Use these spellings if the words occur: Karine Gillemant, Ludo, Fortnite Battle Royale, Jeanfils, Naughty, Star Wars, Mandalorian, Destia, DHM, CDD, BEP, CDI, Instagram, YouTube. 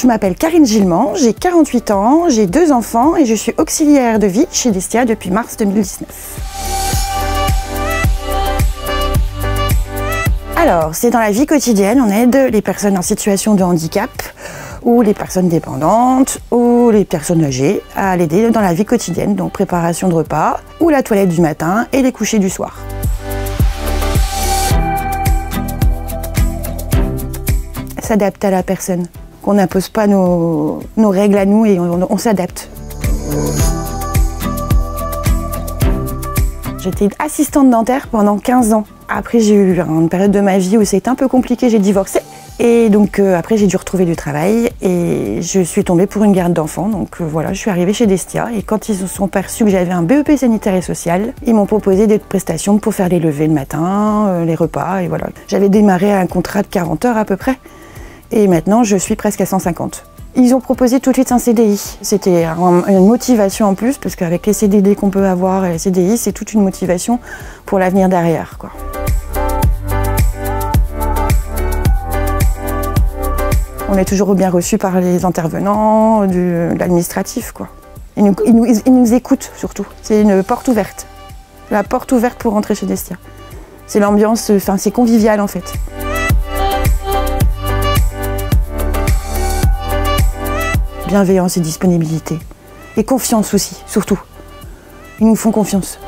je m'appelle Karine Gillemant, j'ai 48 ans, j'ai 2 enfants et je suis auxiliaire de vie chez Destia depuis mars 2019. Alors, c'est dans la vie quotidienne, on aide les personnes en situation de handicap ou les personnes dépendantes ou les personnes âgées à l'aider dans la vie quotidienne, donc préparation de repas ou la toilette du matin et les couchers du soir. S'adapte à la personne, qu'on n'impose pas nos règles à nous et on s'adapte. J'étais assistante dentaire pendant 15 ans. Après, j'ai eu une période de ma vie où c'était un peu compliqué, j'ai divorcé. Et donc après, j'ai dû retrouver du travail et je suis tombée pour une garde d'enfants. Donc voilà, je suis arrivée chez Destia et quand ils se sont perçus que j'avais un BEP sanitaire et social, ils m'ont proposé des prestations pour faire les levées le matin, les repas et voilà. J'avais démarré un contrat de 40 heures à peu près et maintenant, je suis presque à 150. Ils ont proposé tout de suite un CDI. C'était une motivation en plus parce qu'avec les CDD qu'on peut avoir et les CDI, c'est toute une motivation pour l'avenir derrière, quoi. On est toujours bien reçu par les intervenants, de l'administratif, quoi. Ils nous écoutent surtout. C'est une porte ouverte. La porte ouverte pour rentrer chez Destia. C'est l'ambiance, enfin c'est convivial en fait. Bienveillance et disponibilité. Et confiance aussi, surtout. Ils nous font confiance.